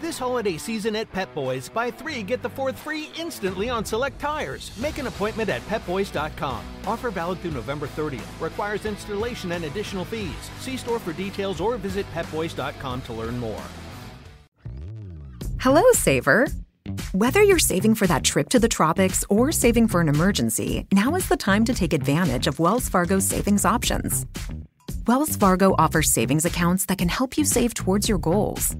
This holiday season at Pep Boys, buy 3, get the 4th free instantly on select tires. Make an appointment at pepboys.com. Offer valid through November 30th. Requires installation and additional fees. See store for details or visit pepboys.com to learn more. Hello, saver. Whether you're saving for that trip to the tropics or saving for an emergency, now is the time to take advantage of Wells Fargo's savings options. Wells Fargo offers savings accounts that can help you save towards your goals.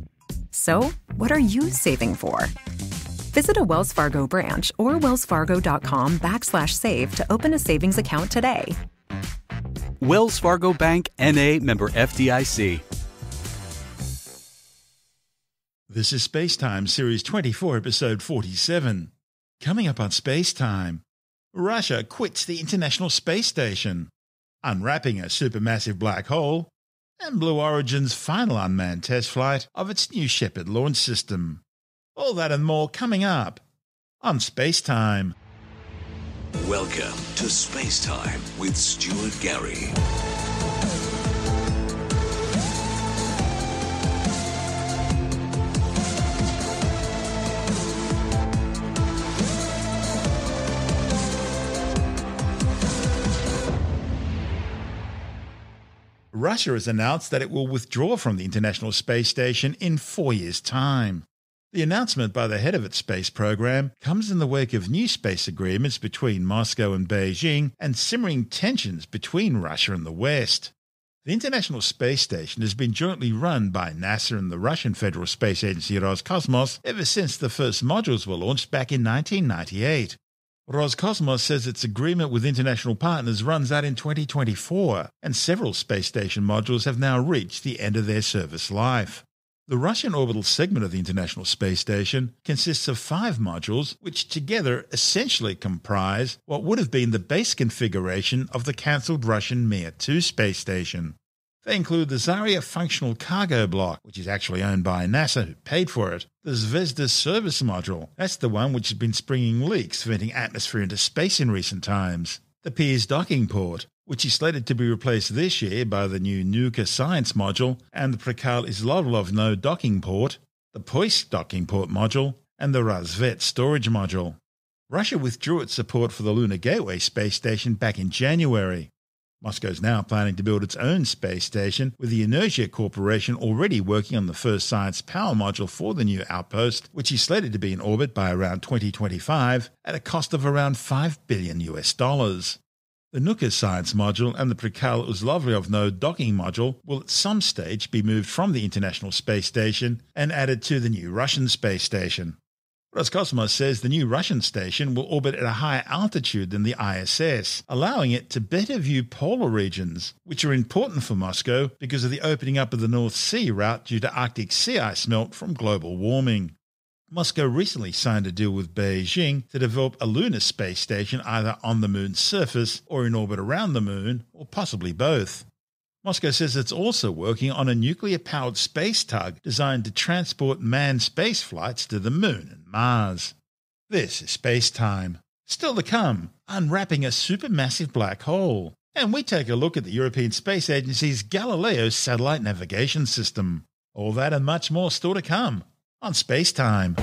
So, what are you saving for? Visit a Wells Fargo branch or wellsfargo.com/save to open a savings account today. Wells Fargo Bank, N.A., member FDIC. This is Space Time, Series 24, Episode 47. Coming up on Space Time, Russia quits the International Space Station, unwrapping a supermassive black hole, and Blue Origin's final unmanned test flight of its New Shepard launch system. All that and more coming up on Space Time. Welcome to Space Time with Stuart Gary. Russia has announced that it will withdraw from the International Space Station in 4 years' time. The announcement by the head of its space program comes in the wake of new space agreements between Moscow and Beijing and simmering tensions between Russia and the West. The International Space Station has been jointly run by NASA and the Russian Federal Space Agency Roscosmos ever since the first modules were launched back in 1998. Roscosmos says its agreement with international partners runs out in 2024, and several space station modules have now reached the end of their service life. The Russian orbital segment of the International Space Station consists of 5 modules, which together essentially comprise what would have been the base configuration of the cancelled Russian Mir 2 space station. They include the Zarya functional cargo block, which is actually owned by NASA, who paid for it, the Zvezda service module, that's the one which has been springing leaks venting atmosphere into space in recent times, the Pirs docking port, which is slated to be replaced this year by the new Nauka science module, and the Prichal Izolov no docking port, the Poisk docking port module, and the Razvet storage module. Russia withdrew its support for the Lunar Gateway space station back in January. Moscow is now planning to build its own space station, with the Energia Corporation already working on the first science power module for the new outpost, which is slated to be in orbit by around 2025 at a cost of around $5 billion. The Nauka science module and the Prichal Izolov no docking module will at some stage be moved from the International Space Station and added to the new Russian space station. Roscosmos says the new Russian station will orbit at a higher altitude than the ISS, allowing it to better view polar regions, which are important for Moscow because of the opening up of the North Sea route due to Arctic sea ice melt from global warming. Moscow recently signed a deal with Beijing to develop a lunar space station either on the moon's surface or in orbit around the moon, or possibly both. Moscow says it's also working on a nuclear-powered space tug designed to transport manned space flights to the Moon and Mars. This is Space Time. Still to come, unwrapping a supermassive black hole. And we take a look at the European Space Agency's Galileo satellite navigation system. All that and much more still to come on Space Time.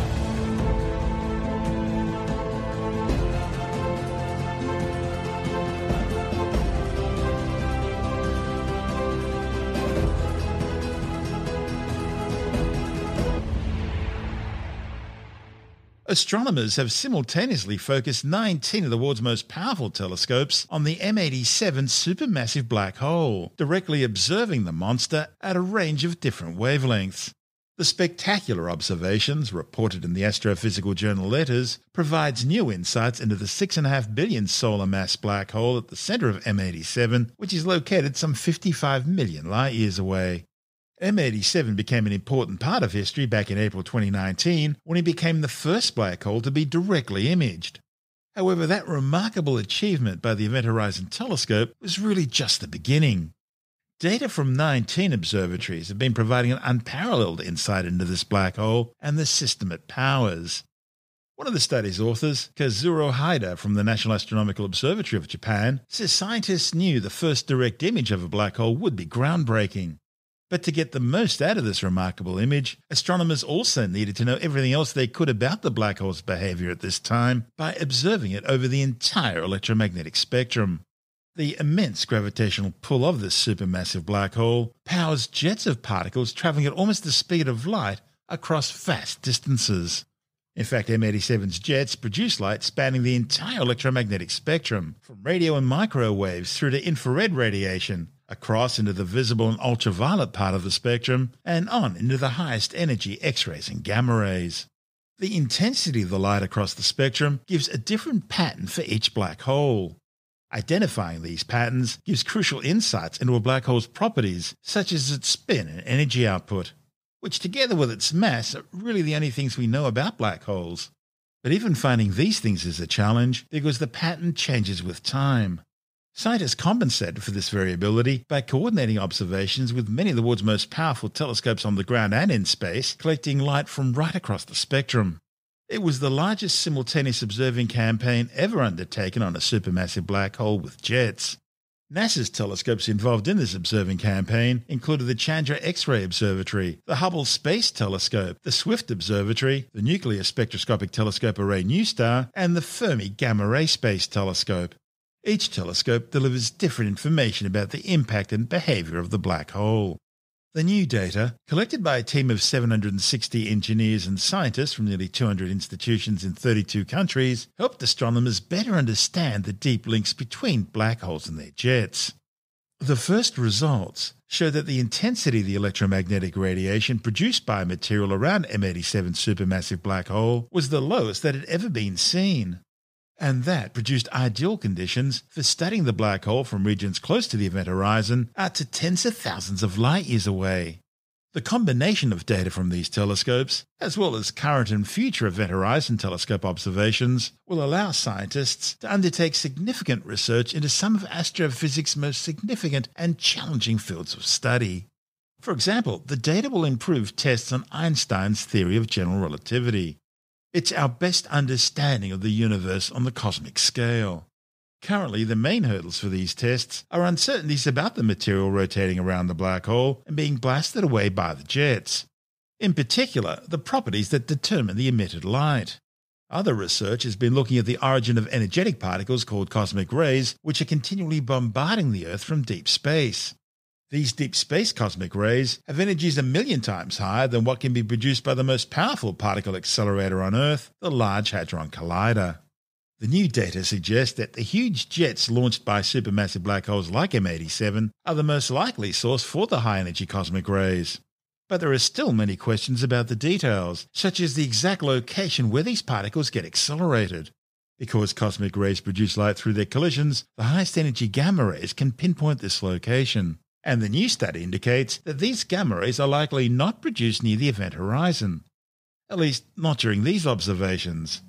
Astronomers have simultaneously focused 19 of the world's most powerful telescopes on the M87 supermassive black hole, directly observing the monster at a range of different wavelengths. The spectacular observations, reported in the Astrophysical Journal Letters, provides new insights into the 6.5 billion solar mass black hole at the centre of M87, which is located some 55 million light-years away. M87 became an important part of history back in April 2019 when it became the first black hole to be directly imaged. However, that remarkable achievement by the Event Horizon Telescope was really just the beginning. Data from 19 observatories have been providing an unparalleled insight into this black hole and the system it powers. One of the study's authors, Kazuro Haida from the National Astronomical Observatory of Japan, says scientists knew the first direct image of a black hole would be groundbreaking. But to get the most out of this remarkable image, astronomers also needed to know everything else they could about the black hole's behaviour at this time by observing it over the entire electromagnetic spectrum. The immense gravitational pull of this supermassive black hole powers jets of particles travelling at almost the speed of light across vast distances. In fact, M87's jets produce light spanning the entire electromagnetic spectrum, from radio and microwaves through to infrared radiation, across into the visible and ultraviolet part of the spectrum, and on into the highest energy X-rays and gamma rays. The intensity of the light across the spectrum gives a different pattern for each black hole. Identifying these patterns gives crucial insights into a black hole's properties, such as its spin and energy output, which together with its mass are really the only things we know about black holes. But even finding these things is a challenge because the pattern changes with time. Scientists compensated for this variability by coordinating observations with many of the world's most powerful telescopes on the ground and in space, collecting light from right across the spectrum. It was the largest simultaneous observing campaign ever undertaken on a supermassive black hole with jets. NASA's telescopes involved in this observing campaign included the Chandra X-ray Observatory, the Hubble Space Telescope, the Swift Observatory, the Nuclear Spectroscopic Telescope Array New Star, and the Fermi Gamma Ray Space Telescope. Each telescope delivers different information about the impact and behaviour of the black hole. The new data, collected by a team of 760 engineers and scientists from nearly 200 institutions in 32 countries, helped astronomers better understand the deep links between black holes and their jets. The first results show that the intensity of the electromagnetic radiation produced by material around M87's supermassive black hole was the lowest that had ever been seen. And that produced ideal conditions for studying the black hole from regions close to the event horizon out to tens of thousands of light-years away. The combination of data from these telescopes, as well as current and future event horizon telescope observations, will allow scientists to undertake significant research into some of astrophysics' most significant and challenging fields of study. For example, the data will improve tests on Einstein's theory of general relativity. It's our best understanding of the universe on the cosmic scale. Currently, the main hurdles for these tests are uncertainties about the material rotating around the black hole and being blasted away by the jets. In particular, the properties that determine the emitted light. Other research has been looking at the origin of energetic particles called cosmic rays, which are continually bombarding the Earth from deep space. These deep space cosmic rays have energies 1 million times higher than what can be produced by the most powerful particle accelerator on Earth, the Large Hadron Collider. The new data suggests that the huge jets launched by supermassive black holes like M87 are the most likely source for the high-energy cosmic rays. But there are still many questions about the details, such as the exact location where these particles get accelerated. Because cosmic rays produce light through their collisions, the highest energy gamma rays can pinpoint this location. And the new study indicates that these gamma rays are likely not produced near the event horizon, at least not during these observations.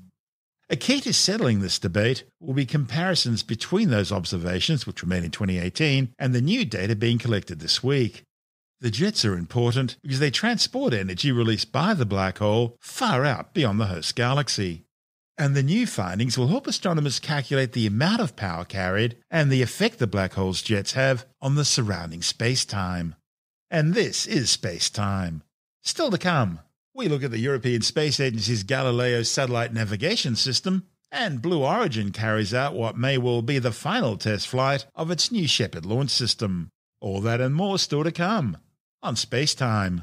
A key to settling this debate will be comparisons between those observations, which were made in 2018, and the new data being collected this week. The jets are important because they transport energy released by the black hole far out beyond the host galaxy. And the new findings will help astronomers calculate the amount of power carried and the effect the black hole's jets have on the surrounding space-time. And this is Space Time. Still to come, we look at the European Space Agency's Galileo satellite navigation system, and Blue Origin carries out what may well be the final test flight of its New Shepard launch system. All that and more still to come on Space Time.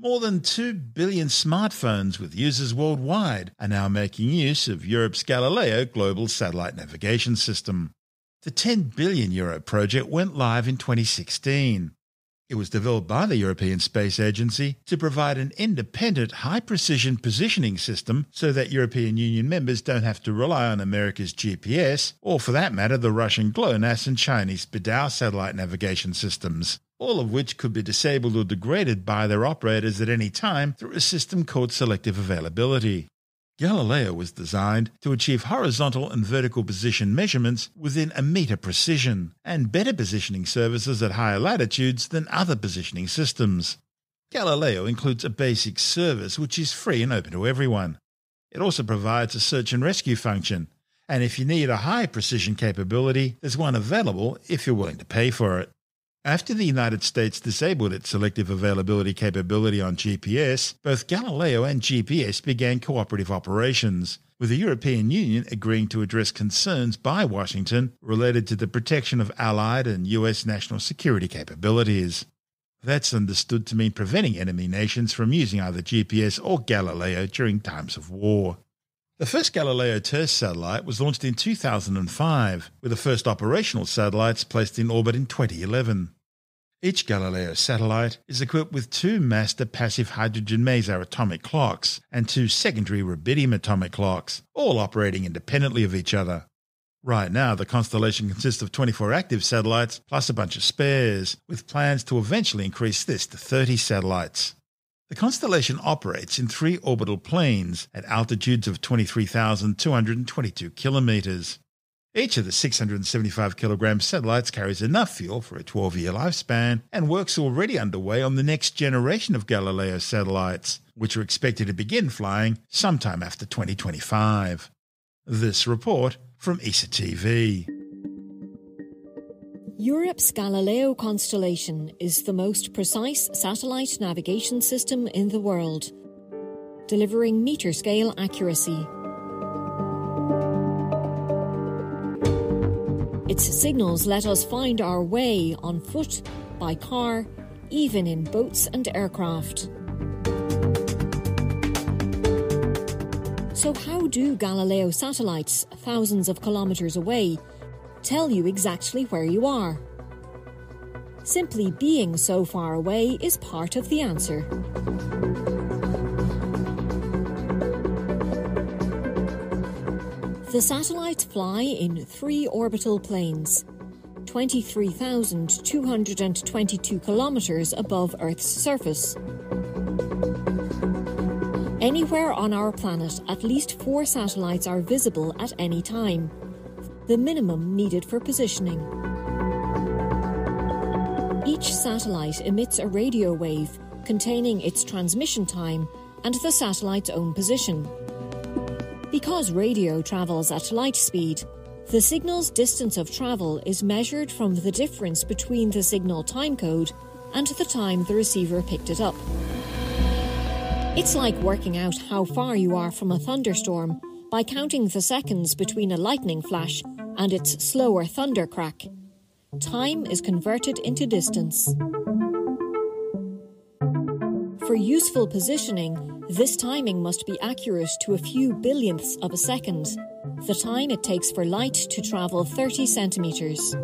More than 2 billion smartphones with users worldwide are now making use of Europe's Galileo global satellite navigation system. The €10 billion project went live in 2016. It was developed by the European Space Agency to provide an independent, high-precision positioning system so that European Union members don't have to rely on America's GPS or, for that matter, the Russian GLONASS and Chinese BeiDou satellite navigation systems, all of which could be disabled or degraded by their operators at any time through a system called selective availability. Galileo was designed to achieve horizontal and vertical position measurements within a meter precision, and better positioning services at higher latitudes than other positioning systems. Galileo includes a basic service which is free and open to everyone. It also provides a search and rescue function, and if you need a high precision capability, there's one available if you're willing to pay for it. After the United States disabled its selective availability capability on GPS, both Galileo and GPS began cooperative operations, with the European Union agreeing to address concerns by Washington related to the protection of Allied and US national security capabilities. That's understood to mean preventing enemy nations from using either GPS or Galileo during times of war. The first Galileo test satellite was launched in 2005, with the first operational satellites placed in orbit in 2011. Each Galileo satellite is equipped with two master passive hydrogen maser atomic clocks and two secondary rubidium atomic clocks, all operating independently of each other. Right now, the constellation consists of 24 active satellites plus a bunch of spares, with plans to eventually increase this to 30 satellites. The constellation operates in three orbital planes at altitudes of 23,222 kilometres. Each of the 675-kilogram satellites carries enough fuel for a 12-year lifespan, and work's already underway on the next generation of Galileo satellites, which are expected to begin flying sometime after 2025. This report from ESA TV. Europe's Galileo constellation is the most precise satellite navigation system in the world, delivering meter-scale accuracy. Its signals let us find our way on foot, by car, even in boats and aircraft. So how do Galileo satellites, thousands of kilometres away, tell you exactly where you are? Simply being so far away is part of the answer. The satellites fly in three orbital planes, 23,222 kilometres above Earth's surface. Anywhere on our planet, at least four satellites are visible at any time, the minimum needed for positioning. Each satellite emits a radio wave containing its transmission time and the satellite's own position. Because radio travels at light speed, the signal's distance of travel is measured from the difference between the signal timecode and the time the receiver picked it up. It's like working out how far you are from a thunderstorm by counting the seconds between a lightning flash and its slower thunder crack. Time is converted into distance. For useful positioning, this timing must be accurate to a few billionths of a second, the time it takes for light to travel 30 centimetres.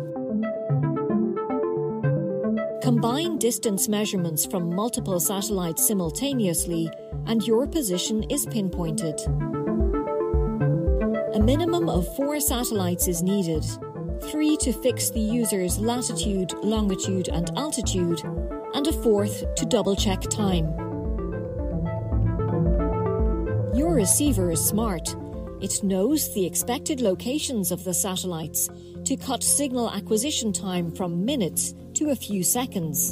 Combine distance measurements from multiple satellites simultaneously and your position is pinpointed. A minimum of four satellites is needed, three to fix the user's latitude, longitude and altitude, and a fourth to double-check time. Your receiver is smart. It knows the expected locations of the satellites to cut signal acquisition time from minutes to a few seconds.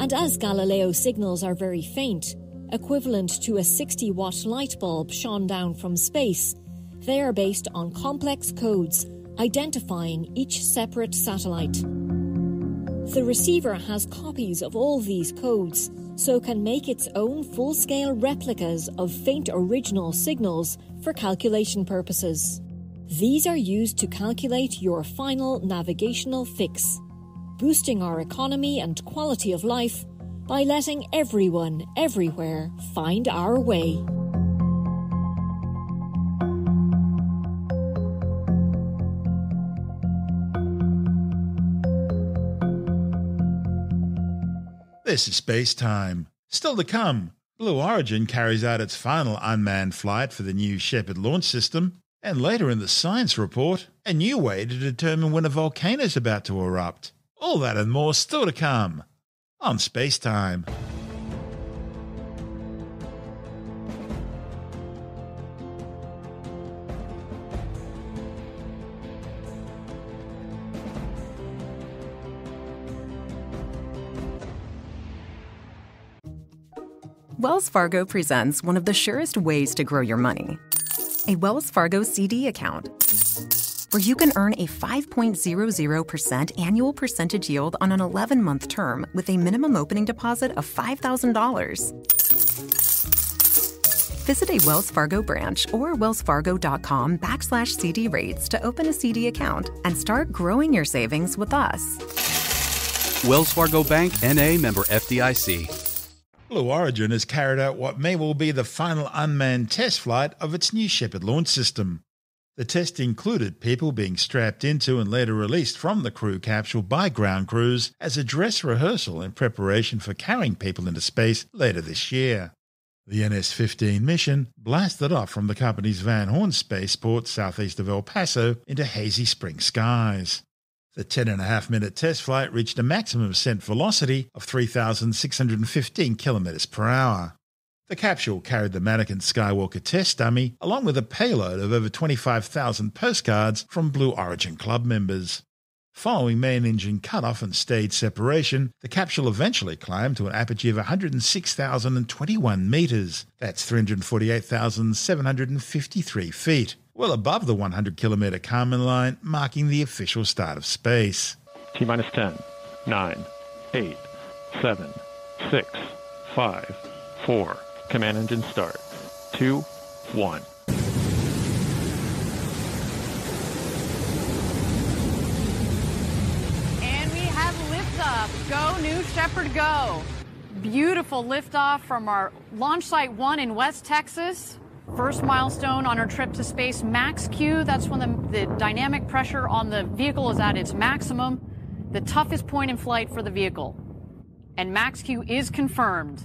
And as Galileo signals are very faint, equivalent to a 60-watt light bulb shone down from space, they are based on complex codes identifying each separate satellite. The receiver has copies of all these codes, so can make its own full-scale replicas of faint original signals for calculation purposes. These are used to calculate your final navigational fix, boosting our economy and quality of life by letting everyone, everywhere, find our way. This is Space Time. Still to come, Blue Origin carries out its final unmanned flight for the New Shepard launch system, and later in the science report, a new way to determine when a volcano is about to erupt. All that and more still to come on Space Time. Wells Fargo presents one of the surest ways to grow your money, a Wells Fargo CD account, where you can earn a 5.00% annual percentage yield on an 11-month term with a minimum opening deposit of $5,000. Visit a Wells Fargo branch or wellsfargo.com/CD rates to open a CD account and start growing your savings with us. Wells Fargo Bank, N.A., member FDIC. Blue Origin has carried out what may well be the final unmanned test flight of its New Shepard launch system. The test included people being strapped into and later released from the crew capsule by ground crews as a dress rehearsal in preparation for carrying people into space later this year. The NS-15 mission blasted off from the company's Van Horn spaceport southeast of El Paso into hazy spring skies. The 10.5-minute test flight reached a maximum ascent velocity of 3,615 kilometers per hour. The capsule carried the Mannequin Skywalker test dummy along with a payload of over 25,000 postcards from Blue Origin Club members. Following main engine cutoff and stage separation, the capsule eventually climbed to an apogee of 106,021 meters. That's 348,753 feet. Well above the 100-kilometre Kármán line, marking the official start of space. T-minus 10, 9, 8, 7, 6, 5, 4. Command engine start. 2, 1. And we have liftoff. Go, New Shepard, go. Beautiful liftoff from our Launch Site 1 in West Texas. First milestone on our trip to space, max Q. That's when the dynamic pressure on the vehicle is at its maximum, the toughest point in flight for the vehicle. And max Q is confirmed.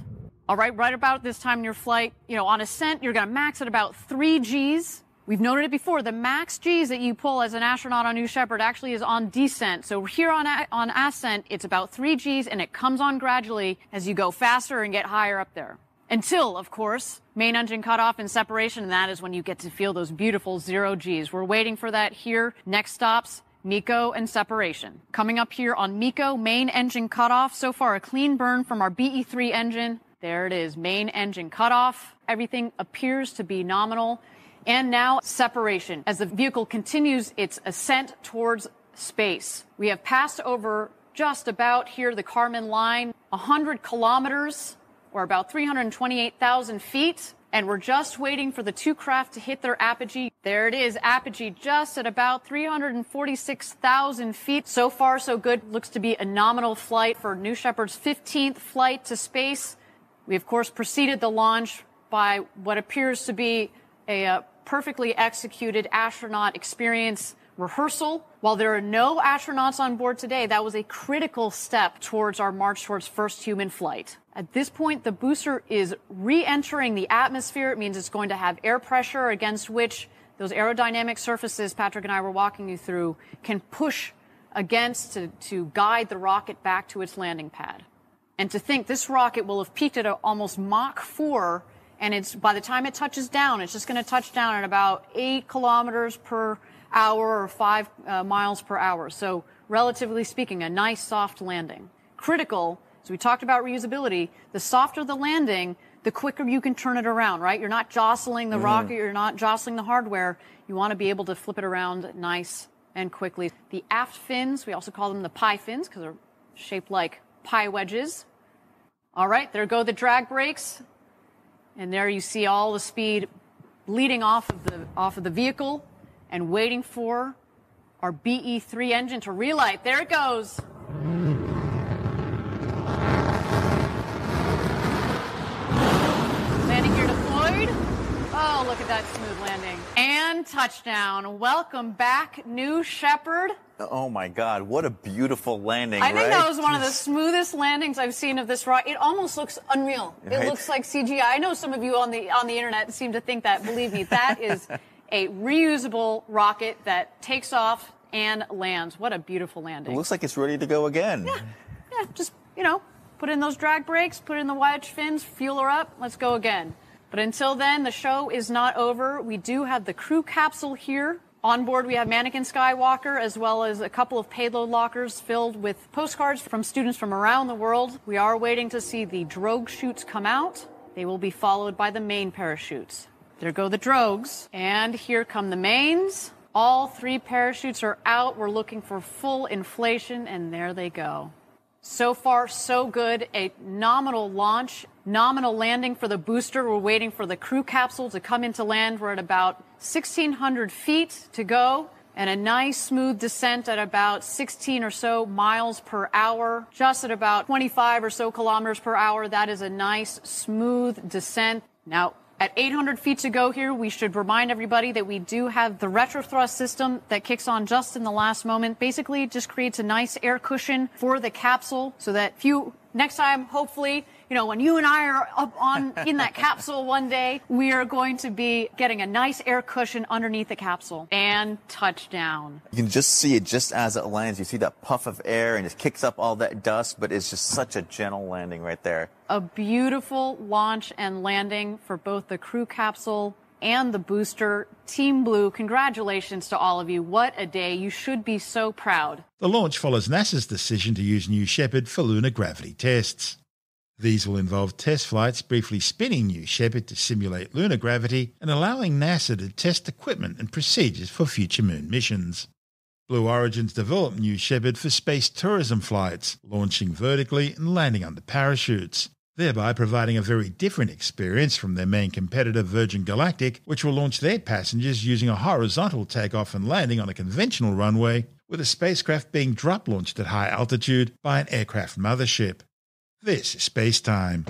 All right about this time in your flight, on ascent, you're going to max at about 3 Gs. We've noted it before. The max Gs that you pull as an astronaut on New Shepard actually is on descent. So here on ascent, it's about 3 Gs, and it comes on gradually as you go faster and get higher up there. Until, of course, main engine cutoff and separation, and that is when you get to feel those beautiful 0 Gs. We're waiting for that here. Next stops, MECO and separation. Coming up here on MECO, main engine cutoff. So far, a clean burn from our BE3 engine. There it is, main engine cutoff. Everything appears to be nominal. And now separation. As the vehicle continues its ascent towards space, we have passed over just about here the Kármán line, 100 kilometers. We're about 328,000 feet, and we're just waiting for the two craft to hit their apogee. There it is, apogee just at about 346,000 feet. So far, so good. Looks to be a nominal flight for New Shepard's 15th flight to space. We, of course, preceded the launch by what appears to be a perfectly executed astronaut experience rehearsal. While there are no astronauts on board today, that was a critical step towards our march towards first human flight. At this point, the booster is re-entering the atmosphere. It means it's going to have air pressure against which those aerodynamic surfaces Patrick and I were walking you through can push against to guide the rocket back to its landing pad. And to think this rocket will have peaked at almost Mach 4, and by the time it touches down, it's just going to touch down at about 8 kilometers per hour or 5 miles per hour. So relatively speaking, a nice soft landing. Critical. So we talked about reusability. The softer the landing, the quicker you can turn it around, right? You're not jostling the rocket. You're not jostling the hardware. You want to be able to flip it around nice and quickly. The aft fins, we also call them the pie fins because they're shaped like pie wedges. All right, there go the drag brakes. And there you see all the speed bleeding off of the vehicle and waiting for our BE3 engine to relight. There it goes. Oh, look at that smooth landing. And touchdown. Welcome back, New Shepard. Oh, my God. What a beautiful landing, right? I think that was one of the smoothest landings I've seen of this rocket. It almost looks unreal. Right? It looks like CGI. I know some of you on the Internet seem to think that. Believe me, that is a reusable rocket that takes off and lands. What a beautiful landing. It looks like it's ready to go again. Yeah, just, put in those drag brakes, put in the wedge fins, fuel her up. Let's go again. But until then, the show is not over. We do have the crew capsule here. On board, we have Mannequin Skywalker, as well as a couple of payload lockers filled with postcards from students from around the world. We are waiting to see the drogue chutes come out. They will be followed by the main parachutes. There go the drogues. And here come the mains. All three parachutes are out. We're looking for full inflation, and there they go. So far, so good. A nominal launch, nominal landing for the booster. We're waiting for the crew capsule to come into land. We're at about 1,600 feet to go, and a nice smooth descent at about 16 or so miles per hour, just at about 25 or so kilometers per hour. That is a nice smooth descent. Now, at 800 feet to go here, we should remind everybody that we do have the retrothrust system that kicks on just in the last moment. Basically, it just creates a nice air cushion for the capsule so that next time, hopefully, when you and I are up in that capsule one day, we are going to be getting a nice air cushion underneath the capsule. And touchdown. You can just see it just as it lands. You see that puff of air and it kicks up all that dust, but it's just such a gentle landing right there. A beautiful launch and landing for both the crew capsule and the booster. Team Blue, congratulations to all of you. What a day. You should be so proud. The launch follows NASA's decision to use New Shepard for lunar gravity tests. These will involve test flights briefly spinning New Shepard to simulate lunar gravity and allowing NASA to test equipment and procedures for future moon missions. Blue Origin's developed New Shepard for space tourism flights, launching vertically and landing under parachutes, thereby providing a very different experience from their main competitor Virgin Galactic, which will launch their passengers using a horizontal takeoff and landing on a conventional runway, with a spacecraft being drop-launched at high altitude by an aircraft mothership. This is Space Time.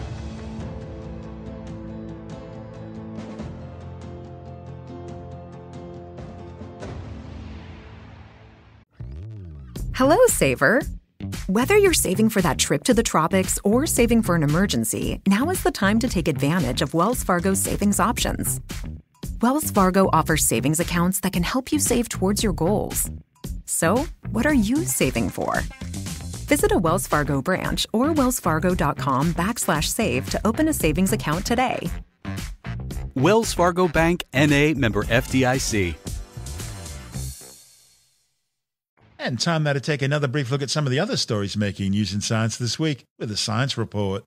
Hello, saver. Whether you're saving for that trip to the tropics or saving for an emergency, now is the time to take advantage of Wells Fargo's savings options. Wells Fargo offers savings accounts that can help you save towards your goals. So, what are you saving for? Visit a Wells Fargo branch or wellsfargo.com/save to open a savings account today. Wells Fargo Bank, N.A., member FDIC. And time now to take another brief look at some of the other stories making news in science this week with a science report.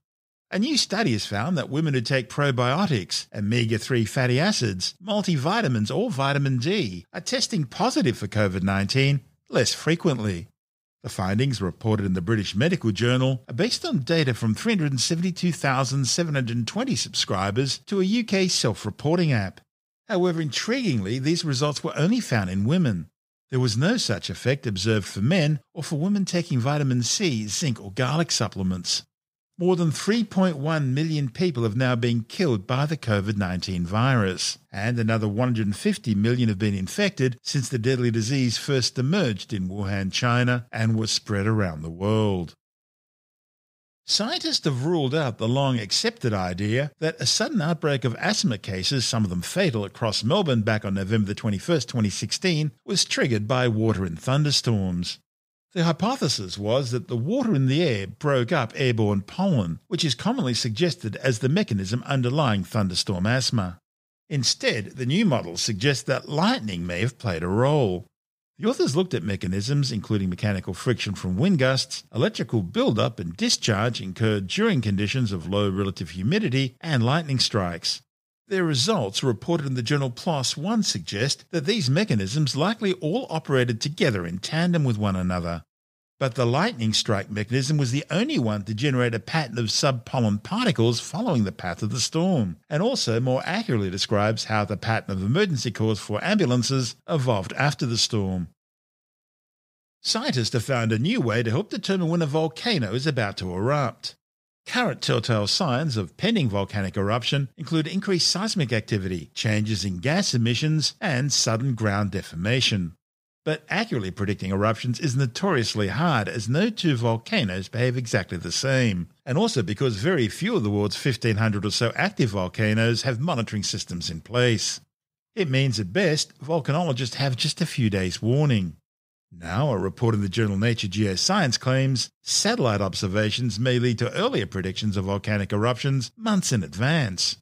A new study has found that women who take probiotics, omega-3 fatty acids, multivitamins or vitamin D are testing positive for COVID-19 less frequently. The findings, reported in the British Medical Journal, are based on data from 372,720 subscribers to a UK self-reporting app. However, intriguingly, these results were only found in women. There was no such effect observed for men or for women taking vitamin C, zinc or garlic supplements. More than 3.1 million people have now been killed by the COVID-19 virus, and another 150 million have been infected since the deadly disease first emerged in Wuhan, China, and was spread around the world. Scientists have ruled out the long-accepted idea that a sudden outbreak of asthma cases, some of them fatal, across Melbourne back on November 21, 2016, was triggered by water and thunderstorms. The hypothesis was that the water in the air broke up airborne pollen, which is commonly suggested as the mechanism underlying thunderstorm asthma. Instead, the new model suggests that lightning may have played a role. The authors looked at mechanisms including mechanical friction from wind gusts, electrical buildup and discharge incurred during conditions of low relative humidity, and lightning strikes. Their results, reported in the journal PLOS One, suggest that these mechanisms likely all operated together in tandem with one another. But the lightning strike mechanism was the only one to generate a pattern of subpollen particles following the path of the storm, and also more accurately describes how the pattern of emergency calls for ambulances evolved after the storm. Scientists have found a new way to help determine when a volcano is about to erupt. Current telltale signs of pending volcanic eruption include increased seismic activity, changes in gas emissions, and sudden ground deformation. But accurately predicting eruptions is notoriously hard, as no two volcanoes behave exactly the same, and also because very few of the world's 1,500 or so active volcanoes have monitoring systems in place. It means at best, volcanologists have just a few days' warning. Now, a report in the journal Nature Geoscience claims satellite observations may lead to earlier predictions of volcanic eruptions months in advance.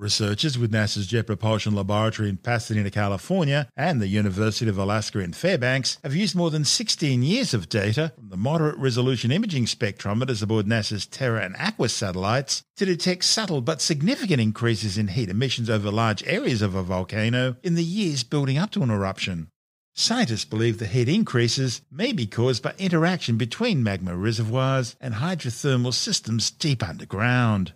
Researchers with NASA's Jet Propulsion Laboratory in Pasadena, California, and the University of Alaska in Fairbanks have used more than 16 years of data from the moderate resolution imaging spectrometers aboard NASA's Terra and Aqua satellites to detect subtle but significant increases in heat emissions over large areas of a volcano in the years building up to an eruption. Scientists believe the heat increases may be caused by interaction between magma reservoirs and hydrothermal systems deep underground.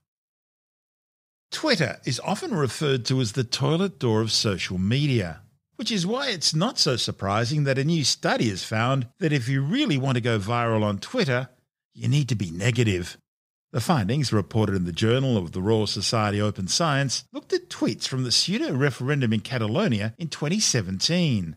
Twitter is often referred to as the toilet door of social media, which is why it's not so surprising that a new study has found that if you really want to go viral on Twitter, you need to be negative. The findings, reported in the Journal of the Royal Society Open Science, looked at tweets from the pseudo-referendum in Catalonia in 2017.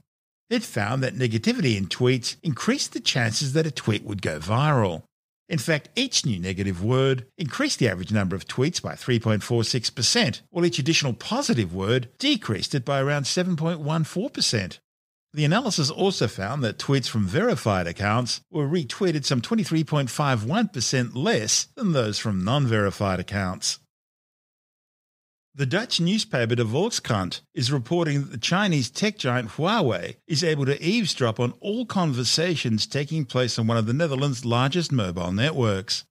It found that negativity in tweets increased the chances that a tweet would go viral. In fact, each new negative word increased the average number of tweets by 3.46%, while each additional positive word decreased it by around 7.14%. The analysis also found that tweets from verified accounts were retweeted some 23.51% less than those from non-verified accounts. The Dutch newspaper De Volkskrant is reporting that the Chinese tech giant Huawei is able to eavesdrop on all conversations taking place on one of the Netherlands' largest mobile networks.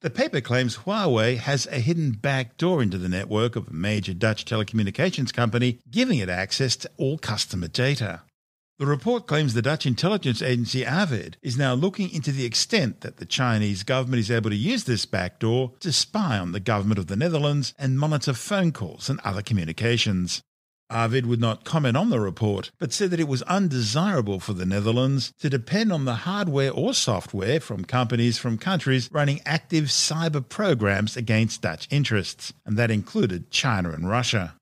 The paper claims Huawei has a hidden backdoor into the network of a major Dutch telecommunications company, giving it access to all customer data. The report claims the Dutch intelligence agency AIVD is now looking into the extent that the Chinese government is able to use this backdoor to spy on the government of the Netherlands and monitor phone calls and other communications. AIVD would not comment on the report, but said that it was undesirable for the Netherlands to depend on the hardware or software from companies from countries running active cyber programs against Dutch interests, and that included China and Russia.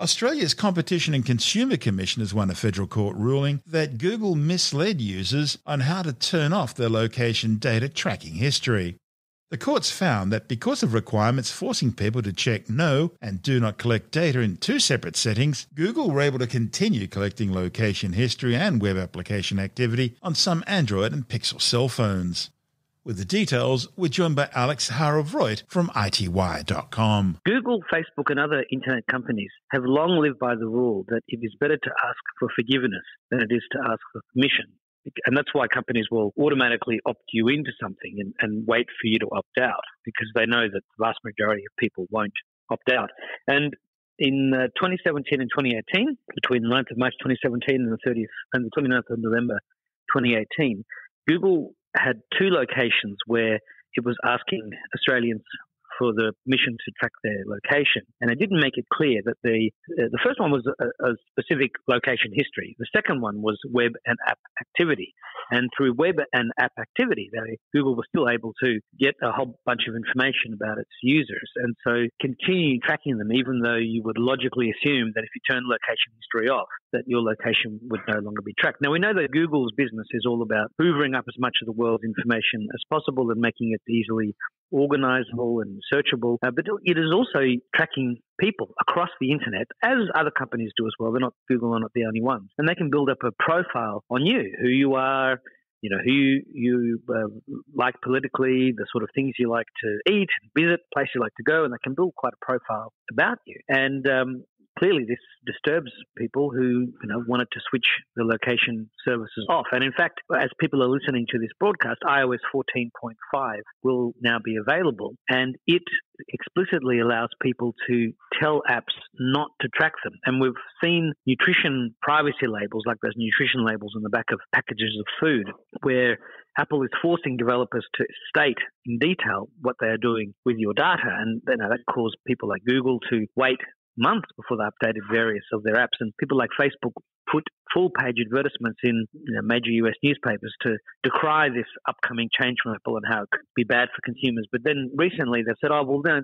Australia's Competition and Consumer Commission has won a federal court ruling that Google misled users on how to turn off their location data tracking history. The courts found that because of requirements forcing people to check no and do not collect data in two separate settings, Google were able to continue collecting location history and web application activity on some Android and Pixel cell phones. With the details, we're joined by Alex Haravroit from ITY.com. Google, Facebook and other internet companies have long lived by the rule that it is better to ask for forgiveness than it is to ask for permission. And that's why companies will automatically opt you into something and wait for you to opt out, because they know that the vast majority of people won't opt out. And in 2017 and 2018, between the 9th of March 2017 and the 29th of November 2018, Google had two locations where it was asking Australians for the permission to track their location. And it didn't make it clear that the first one was a specific location history. The second one was web and app activity. And through web and app activity, Google was still able to get a whole bunch of information about its users. And so continuing tracking them, even though you would logically assume that if you turn location history off, that your location would no longer be tracked. Now, we know that Google's business is all about hoovering up as much of the world's information as possible and making it easily organizable and searchable, but it is also tracking people across the internet, as other companies do as well. Google are not the only ones, and they can build up a profile on you, who you are, who you like politically, the sort of things you like to eat, visit, place you like to go, and they can build quite a profile about you. And clearly, this disturbs people who wanted to switch the location services off. And in fact, as people are listening to this broadcast, iOS 14.5 will now be available. And it explicitly allows people to tell apps not to track them. And we've seen nutrition privacy labels, like those nutrition labels on the back of packages of food, where Apple is forcing developers to state in detail what they are doing with your data. And that caused people like Google to wait months before they updated various of their apps, and people like Facebook put full-page advertisements in major US newspapers to decry this upcoming change from Apple and how it could be bad for consumers. But then recently they've said,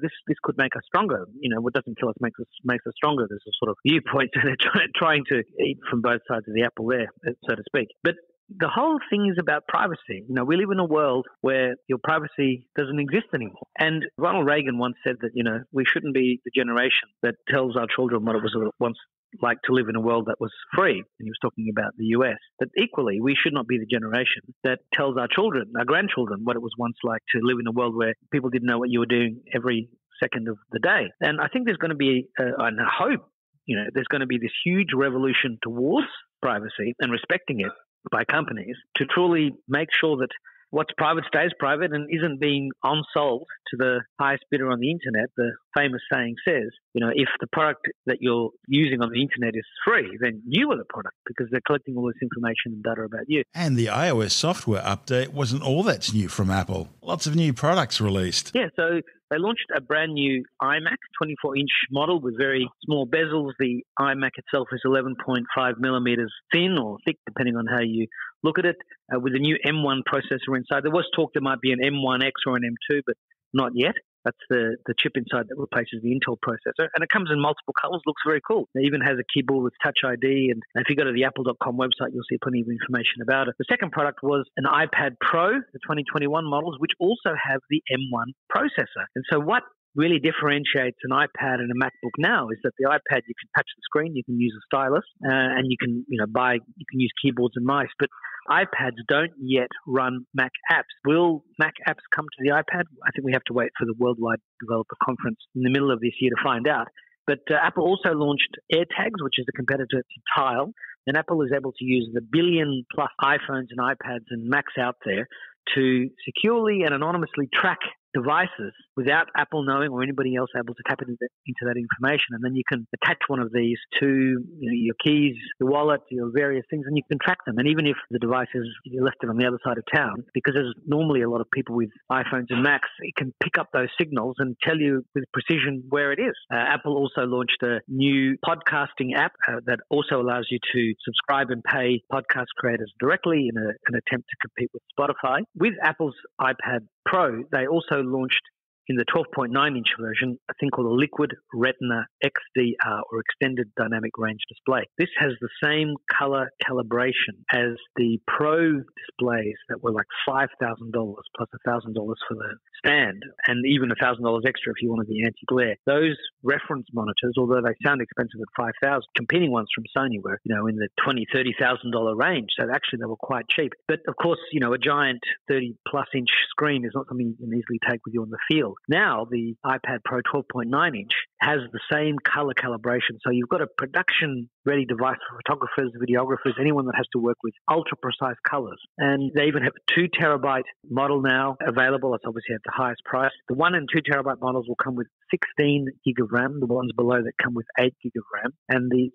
this could make us stronger. What doesn't kill us makes us stronger. There's a sort of viewpoint that they're trying to eat from both sides of the apple there, so to speak. But the whole thing is about privacy. We live in a world where your privacy doesn't exist anymore. And Ronald Reagan once said that, we shouldn't be the generation that tells our children what it was once like to live in a world that was free. And he was talking about the US. But equally, we should not be the generation that tells our children, our grandchildren, what it was once like to live in a world where people didn't know what you were doing every second of the day. And I think there's going to be, and I hope, there's going to be this huge revolution towards privacy and respecting it by companies to truly make sure that what's private stays private and isn't being unsold to the highest bidder on the internet. The famous saying says, if the product that you're using on the internet is free, then you are the product because they're collecting all this information and data about you. And the iOS software update wasn't all that's new from Apple. Lots of new products released. Yeah, so they launched a brand new iMac, 24-inch model with very small bezels. The iMac itself is 11.5 millimeters thin or thick, depending on how you look at it, with a new M1 processor inside. There was talk there might be an M1X or an M2, but not yet. That's the chip inside that replaces the Intel processor. And it comes in multiple colors, looks very cool. It even has a keyboard with Touch ID. And if you go to the apple.com website, you'll see plenty of information about it. The second product was an iPad Pro, the 2021 models, which also have the M1 processor. And so what really differentiates an iPad and a MacBook now is that the iPad, you can touch the screen, you can use a stylus, and you can, you can use keyboards and mice. But iPads don't yet run Mac apps. Will Mac apps come to the iPad? I think we have to wait for the Worldwide Developer Conference in the middle of this year to find out. But Apple also launched AirTags, which is a competitor to Tile, and Apple is able to use the billion-plus iPhones and iPads and Macs out there to securely and anonymously track devices without Apple knowing or anybody else able to tap into that information. And then you can attach one of these to your keys, your wallet, your various things, and you can track them. And even if the device is left on the other side of town, because there's normally a lot of people with iPhones and Macs, it can pick up those signals and tell you with precision where it is. Apple also launched a new podcasting app that also allows you to subscribe and pay podcast creators directly in an attempt to compete with Spotify. With Apple's iPad Pro, they also launched in the 12.9-inch version a thing called a Liquid Retina XDR, or Extended Dynamic Range Display. This has the same color calibration as the Pro displays that were like $5,000 plus $1,000 for the stand, and even $1,000 extra if you wanted the anti-glare. Those reference monitors, although they sound expensive at $5,000, competing ones from Sony were in the $20,000, $30,000 range, so actually they were quite cheap. But of course, a giant 30-plus-inch screen is not something you can easily take with you on the field. Now, the iPad Pro 12.9-inch has the same color calibration. So you've got a production-ready device for photographers, videographers, anyone that has to work with ultra-precise colors. And they even have a 2-terabyte model now available. That's obviously at the highest price. The 1 and 2-terabyte models will come with 16 gig of RAM. The ones below that come with 8 gig of RAM. And the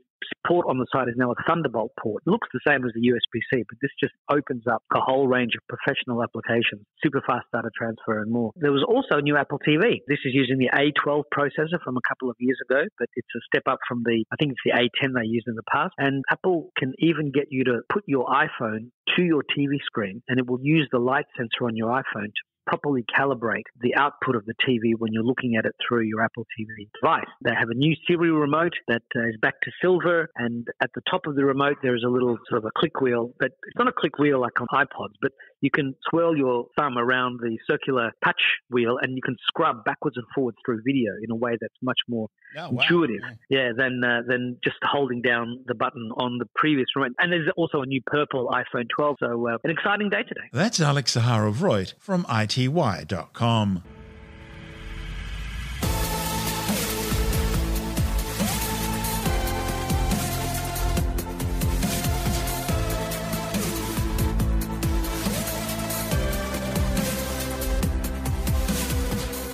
port on the side is now a Thunderbolt port. It looks the same as the USB-C, but this just opens up a whole range of professional applications, super fast data transfer and more. There was also a new Apple TV. This is using the A12 processor from a couple of years ago, but it's a step up from I think it's the A10 they used in the past. And Apple can even get you to put your iPhone to your TV screen, and it will use the light sensor on your iPhone to properly calibrate the output of the TV when you're looking at it through your Apple TV device. They have a new Siri remote that is back to silver, and at the top of the remote there is a little sort of a click wheel, but it's not a click wheel like on iPods, but you can swirl your thumb around the circular touch wheel and you can scrub backwards and forwards through video in a way that's much more intuitive than just holding down the button on the previous remote. And there's also a new purple iPhone 12, so an exciting day today. That's Alex Zaharov-Royt from ITY.com.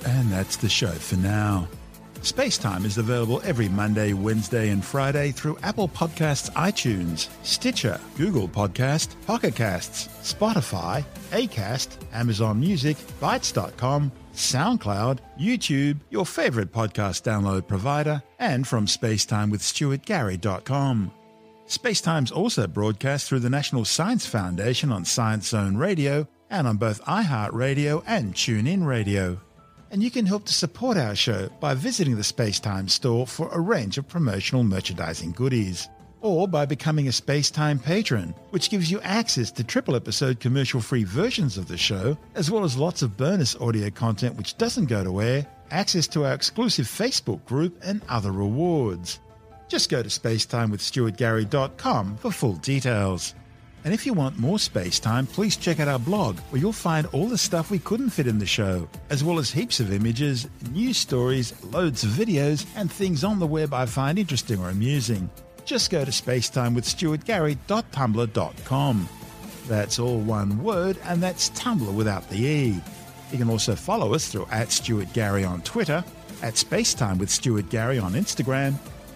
And that's the show for now. Space Time is available every Monday, Wednesday and Friday through Apple Podcasts, iTunes, Stitcher, Google Podcasts, Pocket Casts, Spotify, Acast, Amazon Music, Bytes.com, SoundCloud, YouTube, your favorite podcast download provider, and from spacetimewithstuartgary.com. Spacetime's also broadcast through the National Science Foundation on Science Zone Radio and on both iHeartRadio and TuneIn Radio. And you can help to support our show by visiting the Spacetime store for a range of promotional merchandising goodies, or by becoming a Spacetime patron, which gives you access to triple-episode commercial-free versions of the show, as well as lots of bonus audio content which doesn't go to air, access to our exclusive Facebook group, and other rewards. Just go to spacetimewithstuartgary.com for full details. And if you want more Space Time, please check out our blog, where you'll find all the stuff we couldn't fit in the show, as well as heaps of images, news stories, loads of videos, and things on the web I find interesting or amusing. Just go to spacetimewithstuartgary.tumblr.com. That's all one word, and that's Tumblr without the E. You can also follow us through @StuartGary on Twitter, @SpaceTimeWithStuartGary on Instagram,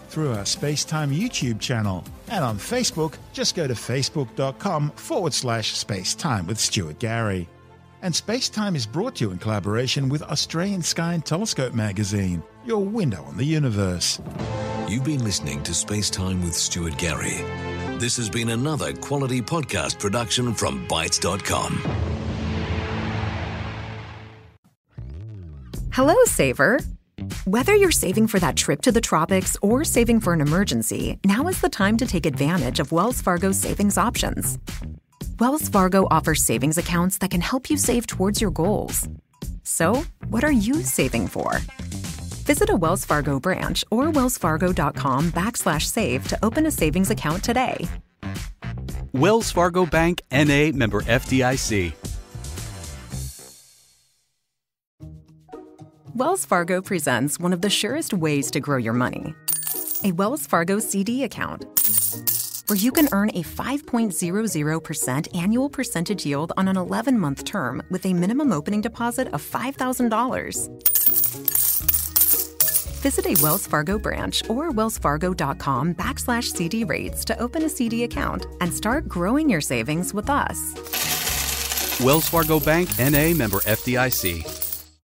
through our Spacetime YouTube channel, and on Facebook, just go to facebook.com/Spacetime with Stuart Gary. And Spacetime is brought to you in collaboration with Australian Sky and Telescope magazine, your window on the universe. You've been listening to Spacetime with Stuart Gary. This has been another quality podcast production from Bytes.com. Hello, saver. Whether you're saving for that trip to the tropics or saving for an emergency, now is the time to take advantage of Wells Fargo's savings options. Wells Fargo offers savings accounts that can help you save towards your goals. So, what are you saving for? Visit a Wells Fargo branch or wellsfargo.com/save to open a savings account today. Wells Fargo Bank, N.A., member FDIC. Wells Fargo presents one of the surest ways to grow your money, a Wells Fargo CD account, where you can earn a 5.00% annual percentage yield on an 11-month term with a minimum opening deposit of $5,000. Visit a Wells Fargo branch or wellsfargo.com/CD rates to open a CD account and start growing your savings with us. Wells Fargo Bank, N.A., member FDIC.